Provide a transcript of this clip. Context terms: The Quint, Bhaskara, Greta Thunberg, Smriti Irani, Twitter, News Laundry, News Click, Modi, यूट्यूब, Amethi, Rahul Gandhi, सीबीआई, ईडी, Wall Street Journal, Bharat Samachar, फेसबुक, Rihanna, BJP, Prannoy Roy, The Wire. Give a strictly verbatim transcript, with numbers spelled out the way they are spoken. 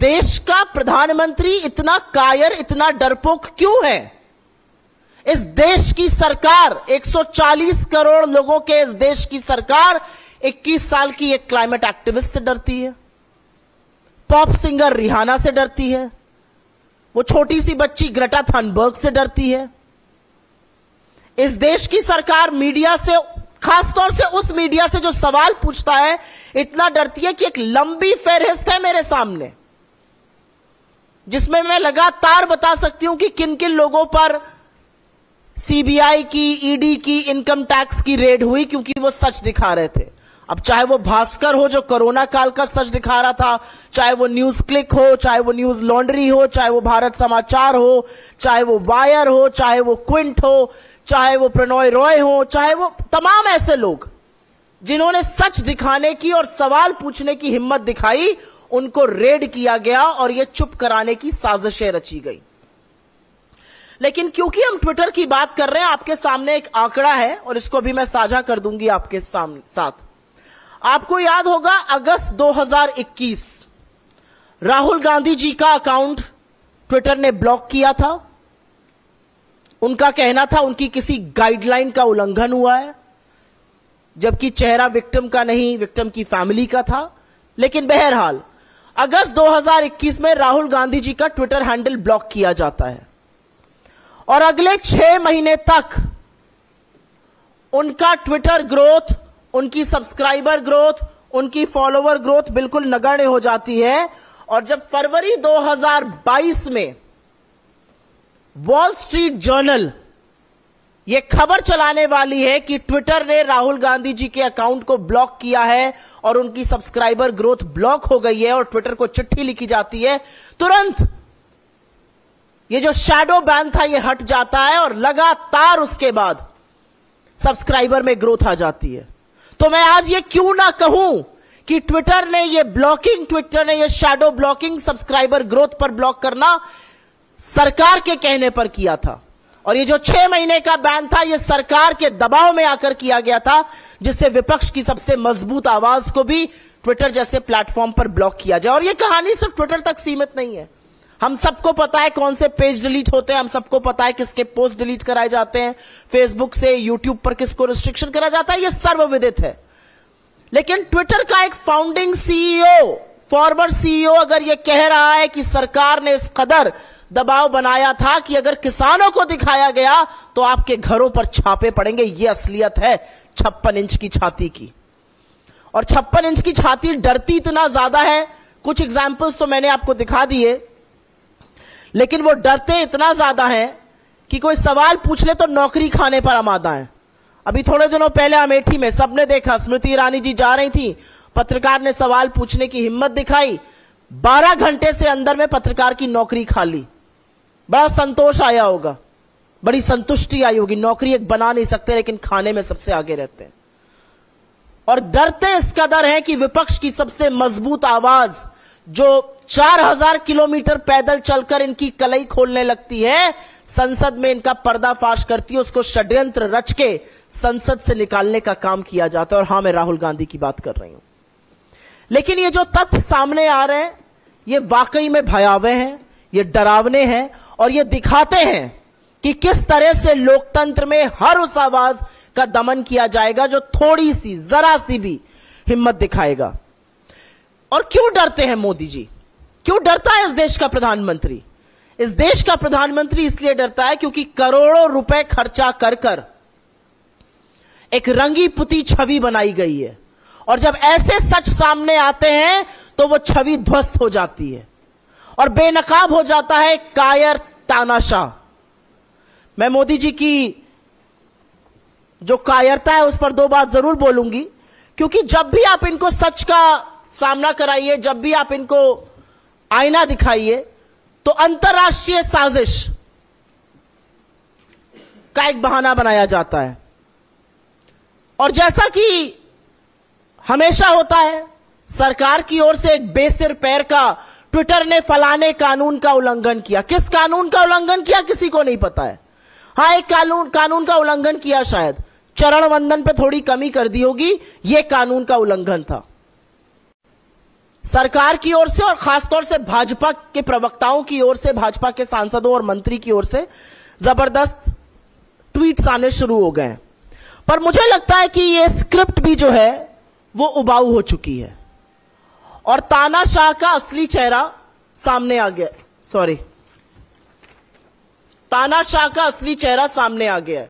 देश का प्रधानमंत्री इतना कायर, इतना डरपोक क्यों है? इस देश की सरकार, एक सौ चालीस करोड़ लोगों के इस देश की सरकार इक्कीस साल की एक क्लाइमेट एक्टिविस्ट से डरती है, पॉप सिंगर रिहाना से डरती है, वो छोटी सी बच्ची ग्रेटा थनबर्ग से डरती है। इस देश की सरकार मीडिया से, खासतौर से उस मीडिया से जो सवाल पूछता है, इतना डरती है कि एक लंबी फेहरिस्त है मेरे सामने जिसमें मैं लगातार बता सकती हूं कि किन किन लोगों पर सीबीआई की, ईडी की, इनकम टैक्स की रेड हुई, क्योंकि वो सच दिखा रहे थे। अब चाहे वो भास्कर हो जो कोरोना काल का सच दिखा रहा था, चाहे वो न्यूज क्लिक हो, चाहे वो न्यूज लॉन्ड्री हो, चाहे वो भारत समाचार हो, चाहे वो वायर हो, चाहे वो क्विंट हो, चाहे वो प्रणॉय रॉय हो, चाहे वो तमाम ऐसे लोग जिन्होंने सच दिखाने की और सवाल पूछने की हिम्मत दिखाई, उनको रेड किया गया और ये चुप कराने की साजिशें रची गई। लेकिन क्योंकि हम ट्विटर की बात कर रहे हैं, आपके सामने एक आंकड़ा है और इसको भी मैं साझा कर दूंगी आपके साथ। आपको याद होगा अगस्त दो हज़ार इक्कीस राहुल गांधी जी का अकाउंट ट्विटर ने ब्लॉक किया था। उनका कहना था उनकी किसी गाइडलाइन का उल्लंघन हुआ है, जबकि चेहरा विक्टिम का नहीं, विक्टिम की फैमिली का था। लेकिन बहरहाल अगस्त दो हज़ार इक्कीस में राहुल गांधी जी का ट्विटर हैंडल ब्लॉक किया जाता है और अगले छह महीने तक उनका ट्विटर ग्रोथ, उनकी सब्सक्राइबर ग्रोथ, उनकी फॉलोवर ग्रोथ बिल्कुल नगण्य हो जाती है। और जब फरवरी दो हज़ार बाईस में वॉल स्ट्रीट जर्नल यह खबर चलाने वाली है कि ट्विटर ने राहुल गांधी जी के अकाउंट को ब्लॉक किया है और उनकी सब्सक्राइबर ग्रोथ ब्लॉक हो गई है और ट्विटर को चिट्ठी लिखी जाती है, तुरंत ये जो शैडो बैन था ये हट जाता है और लगातार उसके बाद सब्सक्राइबर में ग्रोथ आ जाती है। तो मैं आज ये क्यों ना कहूं कि ट्विटर ने ये ब्लॉकिंग, ट्विटर ने ये शैडो ब्लॉकिंग, सब्सक्राइबर ग्रोथ पर ब्लॉक करना सरकार के कहने पर किया था और ये जो छह महीने का बैन था ये सरकार के दबाव में आकर किया गया था, जिससे विपक्ष की सबसे मजबूत आवाज को भी ट्विटर जैसे प्लेटफॉर्म पर ब्लॉक किया जाए। और ये कहानी सिर्फ ट्विटर तक सीमित नहीं है। हम सबको पता है कौन से पेज डिलीट होते हैं, हम सबको पता है किसके पोस्ट डिलीट कराए जाते हैं, फेसबुक से यूट्यूब पर किसको रिस्ट्रिक्शन करा जाता है, यह सर्वविदित है। लेकिन ट्विटर का एक फाउंडिंग सीईओ, फॉर्मर सीईओ अगर यह कह रहा है कि सरकार ने इस कदर दबाव बनाया था कि अगर किसानों को दिखाया गया तो आपके घरों पर छापे पड़ेंगे, यह असलियत है छप्पन इंच की छाती की। और छप्पन इंच की छाती डरती इतना ज्यादा है, कुछ एग्जाम्पल्स तो मैंने आपको दिखा दिए, लेकिन वो डरते इतना ज्यादा है कि कोई सवाल पूछ ले तो नौकरी खाने पर आमादा है। अभी थोड़े दिनों पहले अमेठी में सबने देखा, स्मृति ईरानी जी जा रही थी, पत्रकार ने सवाल पूछने की हिम्मत दिखाई, बारह घंटे से अंदर में पत्रकार की नौकरी खा ली। बड़ा संतोष आया होगा, बड़ी संतुष्टि आई होगी, नौकरी एक बना नहीं सकते लेकिन खाने में सबसे आगे रहते हैं। और डरते इस कदर है कि विपक्ष की सबसे मजबूत आवाज जो चार हज़ार किलोमीटर पैदल चलकर इनकी कलई खोलने लगती है, संसद में इनका पर्दाफाश करती है, उसको षड्यंत्र रच के संसद से निकालने का काम किया जाता है। और हां, मैं राहुल गांधी की बात कर रही हूं। लेकिन ये जो तथ्य सामने आ रहे हैं ये वाकई में भयावह हैं, ये डरावने हैं और ये दिखाते हैं कि किस तरह से लोकतंत्र में हर उस आवाज का दमन किया जाएगा जो थोड़ी सी, जरा सी भी हिम्मत दिखाएगा। और क्यों डरते हैं मोदी जी? क्यों डरता है इस देश का प्रधानमंत्री? इस देश का प्रधानमंत्री इसलिए डरता है क्योंकि करोड़ों रुपए खर्चा कर कर एक रंगी पुती छवि बनाई गई है और जब ऐसे सच सामने आते हैं तो वो छवि ध्वस्त हो जाती है और बेनकाब हो जाता है कायर तानाशाह। मैं मोदी जी की जो कायरता है उस पर दो बात जरूर बोलूंगी, क्योंकि जब भी आप इनको सच का सामना कराइए, जब भी आप इनको आईना दिखाइए, तो अंतर्राष्ट्रीय साजिश का एक बहाना बनाया जाता है। और जैसा कि हमेशा होता है, सरकार की ओर से एक बेसिर पैर का ट्विटर ने फलाने कानून का उल्लंघन किया। किस कानून का उल्लंघन किया किसी को नहीं पता है। हाँ, एक कानून कानून का उल्लंघन किया, शायद चरण वंदन पे थोड़ी कमी कर दी होगी, यह कानून का उल्लंघन था। सरकार की ओर से और खासतौर से भाजपा के प्रवक्ताओं की ओर से, भाजपा के सांसदों और मंत्री की ओर से जबरदस्त ट्वीट्स आने शुरू हो गए हैं। पर मुझे लगता है कि ये स्क्रिप्ट भी जो है वो उबाऊ हो चुकी है और तानाशाह का असली चेहरा सामने आ गया। सॉरी तानाशाह का असली चेहरा सामने आ गया है।